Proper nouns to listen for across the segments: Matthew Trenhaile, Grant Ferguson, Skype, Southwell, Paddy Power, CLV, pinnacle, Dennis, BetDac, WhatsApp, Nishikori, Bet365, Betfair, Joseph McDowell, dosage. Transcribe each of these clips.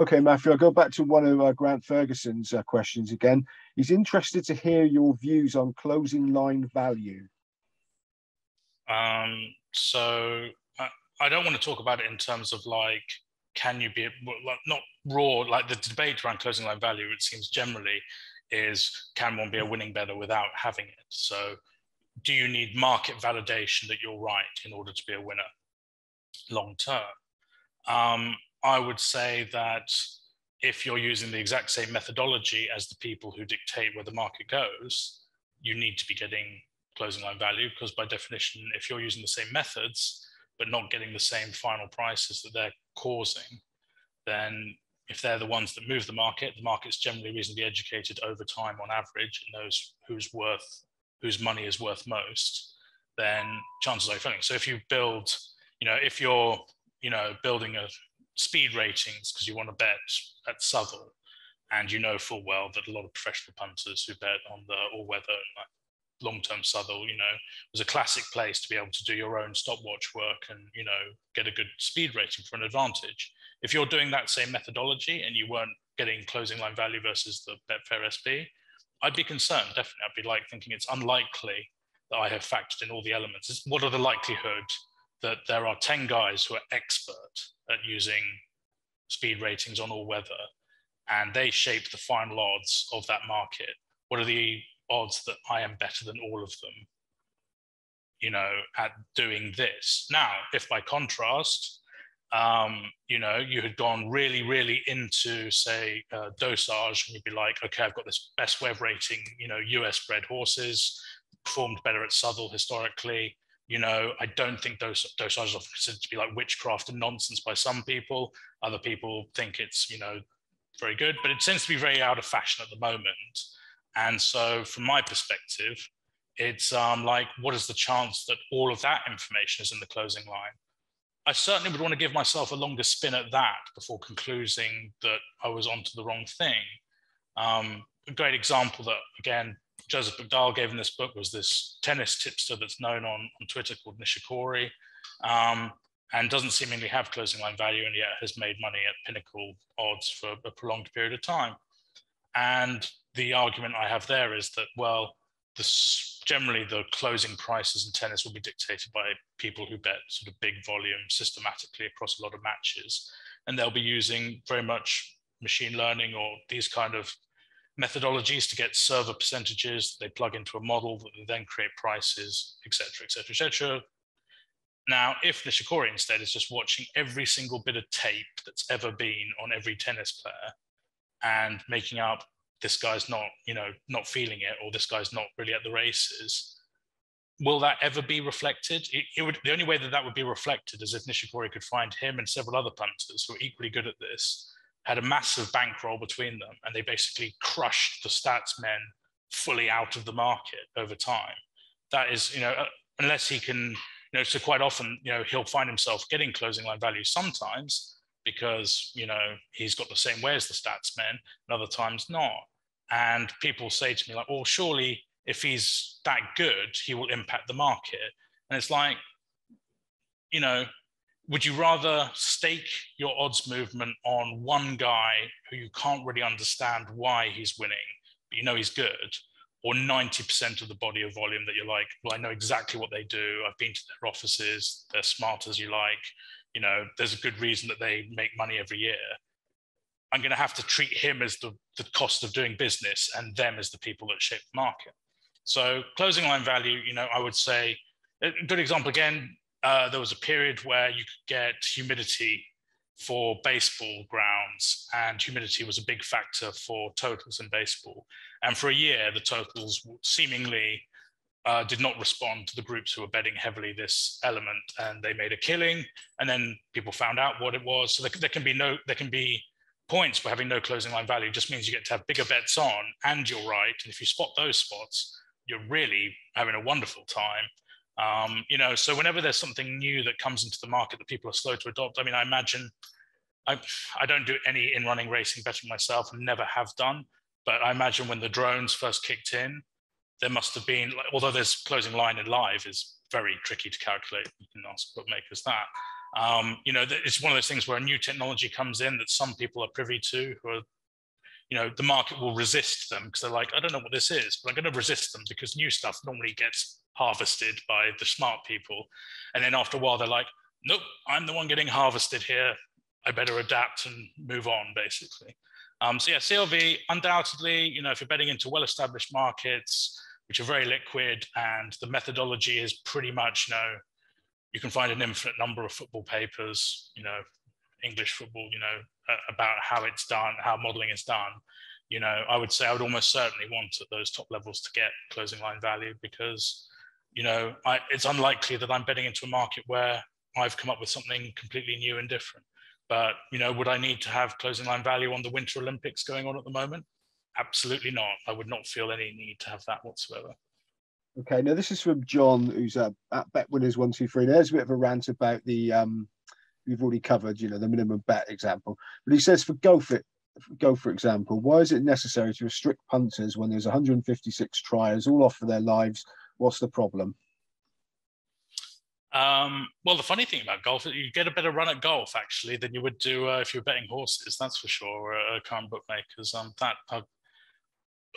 Okay, Matthew, I'll go back to one of Grant Ferguson's questions again. He's interested to hear your views on closing line value. So I don't want to talk about it in terms of like, can you be, like, not raw, like the debate around closing line value, it seems generally, is can one be a winning bettor without having it? So do you need market validation that you're right in order to be a winner long term? I would say that if you're using the exact same methodology as the people who dictate where the market goes, you need to be getting closing line value, because by definition, if you're using the same methods, but not getting the same final prices that they're causing, then if they're the ones that move the market's generally reasonably educated over time on average and knows who's worth, whose money is worth most, then chances are you're failing. So if you build, if you're, building a speed ratings because you want to bet at Southwell, and you know full well that a lot of professional punters who bet on the all-weather and like long-term Southwell, was a classic place to be able to do your own stopwatch work and, get a good speed rating for an advantage. If you're doing that same methodology and you weren't getting closing line value versus the Betfair SP, I'd be concerned, definitely. I'd be like thinking it's unlikely that I have factored in all the elements. What are the likelihood that there are 10 guys who are expert at using speed ratings on all weather and they shape the final odds of that market? What are the odds that I am better than all of them, at doing this? Now, if by contrast, you had gone really, really into, say, dosage, and you'd be like, okay, I've got this best way of rating, US bred horses, performed better at Southwell historically. I don't think dosage is often considered to be like witchcraft and nonsense by some people. Other people think it's, very good, but it seems to be very out of fashion at the moment. And so from my perspective, it's like, what is the chance that all of that information is in the closing line? I certainly would want to give myself a longer spin at that before concluding that I was onto the wrong thing. A great example that, again, Joseph McDowell gave in this book was this tennis tipster that's known on Twitter called Nishikori, and doesn't seemingly have closing line value and yet has made money at pinnacle odds for a prolonged period of time. And the argument I have there is that, well, generally the closing prices in tennis will be dictated by people who bet sort of big volume systematically across a lot of matches. And they'll be using very much machine learning or these kind of methodologies to get server percentages that they plug into a model that they then create prices, et cetera, et cetera, et cetera. Now, if Nishikori instead is just watching every single bit of tape that's ever been on every tennis player and making up this guy's not, not feeling it, or this guy's not really at the races, will that ever be reflected? The only way that that would be reflected is if Nishikori could find him and several other punters who are equally good at this, had a massive bankroll between them, and they basically crushed the stats men fully out of the market over time. That is, unless he can, so quite often, he'll find himself getting closing line value sometimes, because he's got the same way as the stats men, and other times not. And people say to me like, well, surely if he's that good, he will impact the market. And it's like, would you rather stake your odds movement on one guy who you can't really understand why he's winning, but he's good, or 90% of the body of volume that you're like, well, I know exactly what they do. I've been to their offices. They're smart as you like. There's a good reason that they make money every year. I'm going to have to treat him as the cost of doing business and them as the people that shape the market. So closing line value, I would say, a good example again, there was a period where you could get humidity for baseball grounds, and humidity was a big factor for totals in baseball. And for a year, the totals seemingly did not respond to the groups who were betting heavily this element, and they made a killing, and then people found out what it was. So there can be points where having no closing line value just means you get to have bigger bets on, and you're right. And if you spot those spots, you're really having a wonderful time. So whenever there's something new that comes into the market that people are slow to adopt, I mean, I imagine I don't do any in-running racing betting myself, never have done, but I imagine when the drones first kicked in, there must have been, although there's closing line in live is very tricky to calculate, you can ask bookmakers that. You know, it's one of those things where a new technology comes in that some people are privy to, who are, you know, the market will resist them because they're like, I don't know what this is, but I'm going to resist them because new stuff normally gets harvested by the smart people. And then after a while, they're like, nope, I'm the one getting harvested here. I better adapt and move on, basically. So yeah, CLV, undoubtedly, you know, if you're betting into well-established markets, which are very liquid, and the methodology is pretty much, you know, you can find an infinite number of football papers, you know, English football, you know, about how it's done, how modeling is done. You know, I would say I would almost certainly want at those top levels to get closing line value because, you know, it's unlikely that I'm betting into a market where I've come up with something completely new and different. But, you know, would I need to have closing line value on the Winter Olympics going on at the moment? Absolutely not. I would not feel any need to have that whatsoever. Okay, now this is from John, who's at BetWinners123. There's a bit of a rant about the, we've already covered, you know, the minimum bet example. But he says for golf, for example, why is it necessary to restrict punters when there's 156 tryers all off for their lives? What's the problem? Well, the funny thing about golf is you get a better run at golf, actually, than you would do if you're betting horses, that's for sure, or current bookmakers. That I've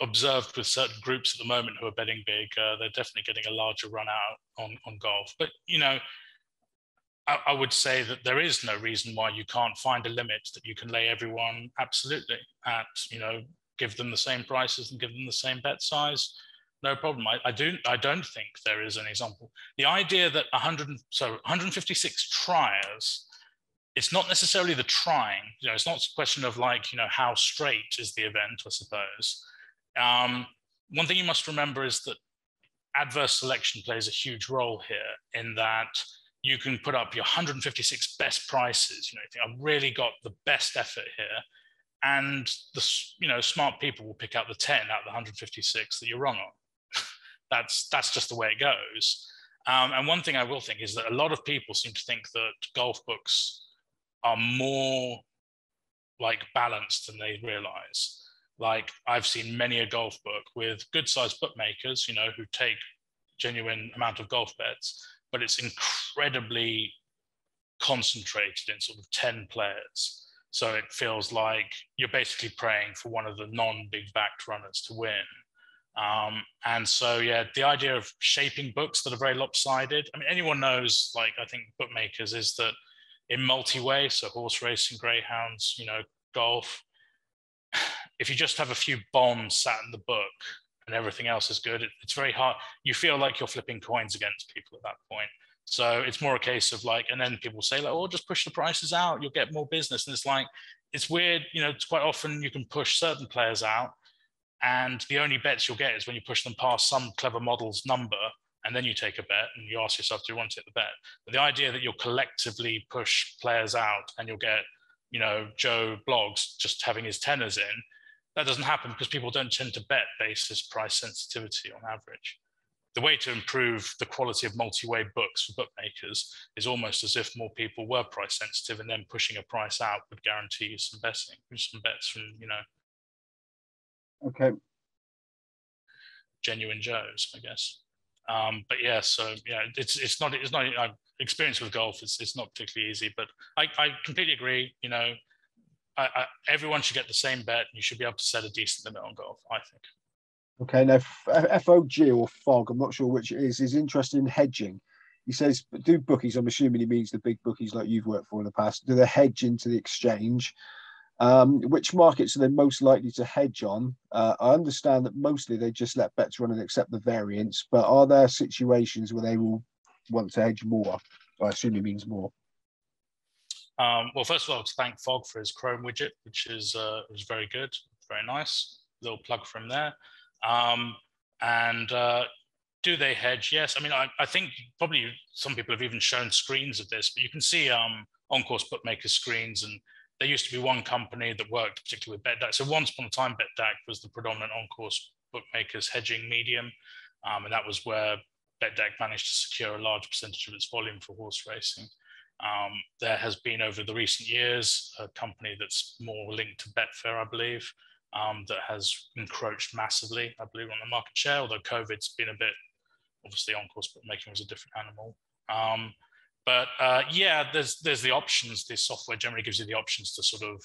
observed with certain groups at the moment who are betting big, they're definitely getting a larger run out on golf. But, you know, I would say that there is no reason why you can't find a limit that you can lay everyone absolutely at, you know, give them the same prices and give them the same bet size. No problem. I don't think there is an example. The idea that 156 tries, it's not necessarily the trying. You know, it's not a question of like, you know, how straight is the event, I suppose. One thing you must remember is that adverse selection plays a huge role here in that you can put up your 156 best prices. You know, you think, I've really got the best effort here. And the, you know, smart people will pick out the 10 out of the 156 that you're wrong on. That's just the way it goes. And one thing I will think is that a lot of people seem to think that golf books are more like balanced than they realize. Like I've seen many a golf book with good sized bookmakers, you know, who take genuine amount of golf bets, but it's incredibly concentrated in sort of 10 players. So it feels like you're basically praying for one of the non-big backed runners to win. And so, yeah, the idea of shaping books that are very lopsided. I mean, anyone knows, like, I think bookmakers is that in multi-way, so horse racing, greyhounds, you know, golf, if you just have a few bombs sat in the book and everything else is good, it's very hard. You feel like you're flipping coins against people at that point. So it's more a case of like, and then people say like, oh, just push the prices out, you'll get more business. And it's like, it's weird, you know, it's quite often you can push certain players out, and the only bets you'll get is when you push them past some clever model's number, and then you take a bet and you ask yourself, do you want to take the bet? But the idea that you'll collectively push players out and you'll get, you know, Joe Bloggs just having his tenors in, that doesn't happen because people don't tend to bet basis price sensitivity on average. The way to improve the quality of multi-way books for bookmakers is almost as if more people were price sensitive, and then pushing a price out would guarantee you some betting, some bets from, you know, okay, genuine Joes, I guess. But yeah, so yeah, it's not experience with golf. It's not particularly easy, but I completely agree. You know, everyone should get the same bet. You should be able to set a decent limit on golf, I think. Okay, now FOG or FOG, I'm not sure which it is interested in hedging. He says, do bookies, I'm assuming he means the big bookies like you've worked for in the past, do they hedge into the exchange? Which markets are they most likely to hedge on? I understand that mostly they just let bets run and accept the variance, but are there situations where they will want to hedge more? I assume he means more. Well, first of all, to thank Fog for his Chrome widget, which is very good, very nice. Little plug from there. Do they hedge? Yes. I mean, I think probably some people have even shown screens of this, but you can see on-course bookmaker screens, and there used to be one company that worked particularly with BetDac. So once upon a time, BetDac was the predominant on-course bookmakers hedging medium. And that was where BetDac managed to secure a large percentage of its volume for horse racing. There has been over the recent years, a company that's more linked to Betfair, I believe, that has encroached massively, I believe, on the market share, although COVID's been a bit, obviously on-course bookmaking was a different animal. But yeah, there's the options. This software generally gives you the options to sort of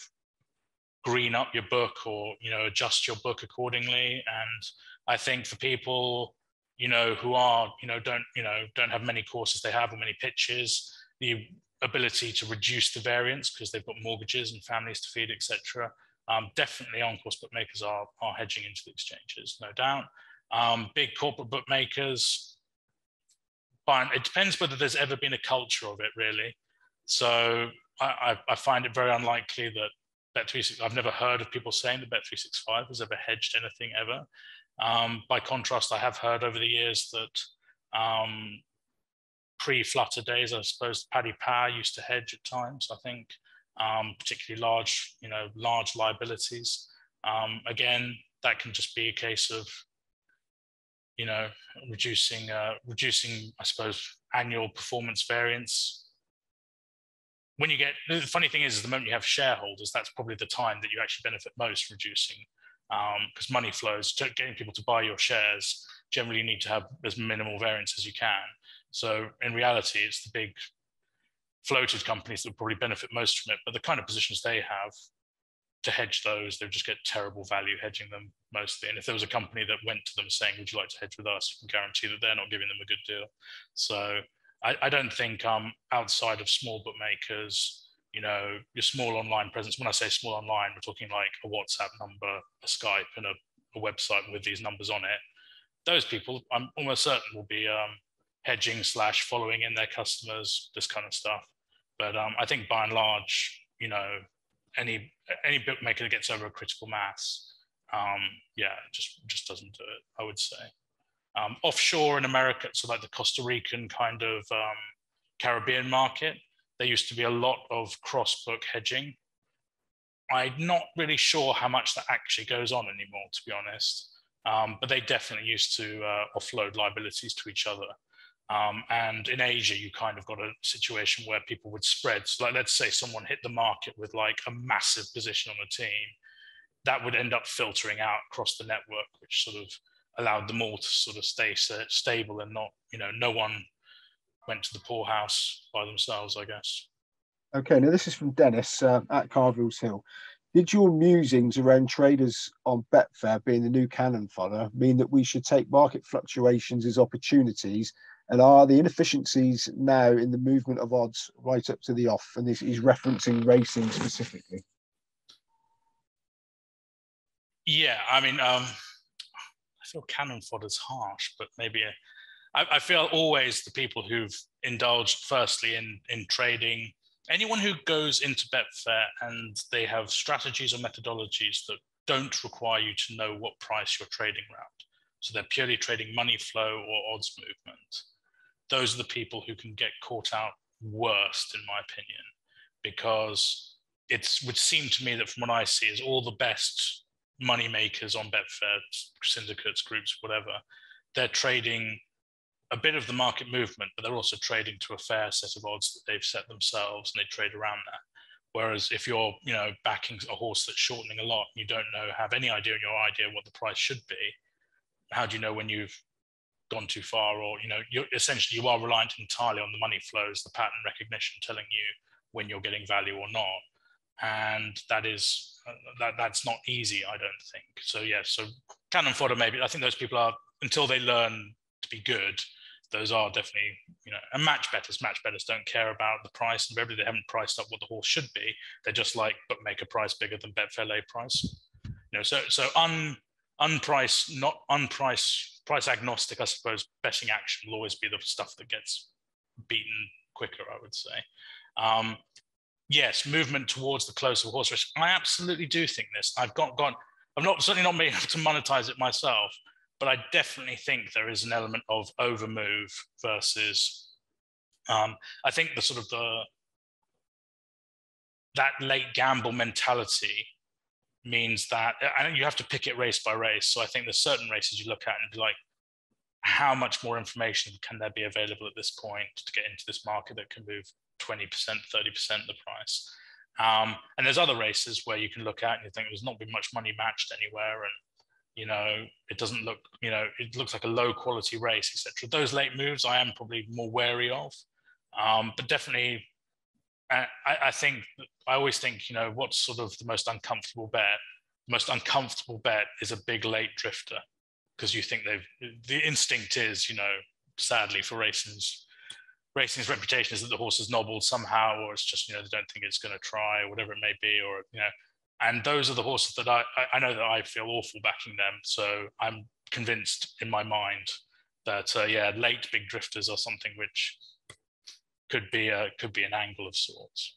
green up your book or, you know, adjust your book accordingly. And I think for people, you know, who are, don't have many courses they have or many pitches, the ability to reduce the variance because they've got mortgages and families to feed, etc. Definitely on-course bookmakers are hedging into the exchanges, no doubt. Big corporate bookmakers, but it depends whether there's ever been a culture of it, really. So I find it very unlikely that Bet365, I've never heard of people saying that Bet365 has ever hedged anything ever. By contrast, I have heard over the years that pre-Flutter days, I suppose Paddy Power used to hedge at times, I think, particularly large, large liabilities. Again, that can just be a case of, reducing, I suppose, annual performance variance. When you get, the funny thing is the moment you have shareholders, that's probably the time that you actually benefit most from reducing, because money flows, getting people to buy your shares, generally need to have as minimal variance as you can. So in reality, it's the big floated companies that probably benefit most from it, but the kind of positions they have to hedge those, they'll just get terrible value hedging them mostly. And if there was a company that went to them saying, would you like to hedge with us? You can guarantee that they're not giving them a good deal. So I don't think outside of small bookmakers, your small online presence, when I say small online, we're talking like a WhatsApp number, a Skype and a website with these numbers on it. Those people, I'm almost certain, will be hedging / following in their customers, this kind of stuff. But I think by and large, any bookmaker that gets over a critical mass, yeah, just doesn't do it, I would say. Offshore in America, so like the Costa Rican kind of Caribbean market, there used to be a lot of cross-book hedging. I'm not really sure how much that actually goes on anymore, to be honest. But they definitely used to offload liabilities to each other. And in Asia, you kind of got a situation where people would spread. So like, let's say someone hit the market with like a massive position on a team, that would end up filtering out across the network, which sort of allowed them all to sort of stay stable and not, no one went to the poorhouse by themselves, I guess. Okay, now this is from Dennis at Carville's Hill. Did your musings around traders on Betfair being the new cannon fodder mean that we should take market fluctuations as opportunities? And are the inefficiencies now in the movement of odds right up to the off? And this is referencing racing specifically. Yeah, I mean, I feel cannon fodder's harsh, but maybe I feel always the people who've indulged firstly in trading, anyone who goes into Betfair and they have strategies or methodologies that don't require you to know what price you're trading around. So they're purely trading money flow or odds movement. Those are the people who can get caught out worst, in my opinion, because it would seem to me that from what I see is all the best money makers on Betfair, syndicates, groups, whatever, they're trading a bit of the market movement, but they're also trading to a fair set of odds that they've set themselves and they trade around that. Whereas if you're, backing a horse that's shortening a lot, and you don't have any idea in your idea what the price should be, how do you know when you've gone too far? Or, you're essentially, you are reliant entirely on the money flows, the pattern recognition telling you when you're getting value or not. And that is, that's not easy, I don't think. So yeah, so cannon fodder maybe. I think those people are, until they learn to be good, those are definitely, and match bettors don't care about the price, and maybe they haven't priced up what the horse should be. They're just like, but make a price bigger than Betfair lay price. Price agnostic, I suppose, betting action will always be the stuff that gets beaten quicker, I would say. Yes, movement towards the closer horse race. I absolutely do think this. I'm certainly not made able to monetize it myself, but I definitely think there is an element of overmove versus, I think the sort of that late gamble mentality means that, and you have to pick it race by race. So I think there's certain races you look at and be like, how much more information can there be available at this point to get into this market that can move 20%, 30% of the price? And there's other races where you can look at and you think there's not been much money matched anywhere. And, it doesn't look, it looks like a low quality race, etc. Those late moves I am probably more wary of. But definitely, I always think, you know, what's sort of the most uncomfortable bet? The most uncomfortable bet is a big late drifter, because you think the instinct is, you know, sadly for racing's reputation is that the horse is nobbled somehow, or it's just, you know, they don't think it's going to try, or whatever it may be, or, you know, and those are the horses that I know that I feel awful backing them. So I'm convinced in my mind that, late big drifters are something which could be an angle of sorts.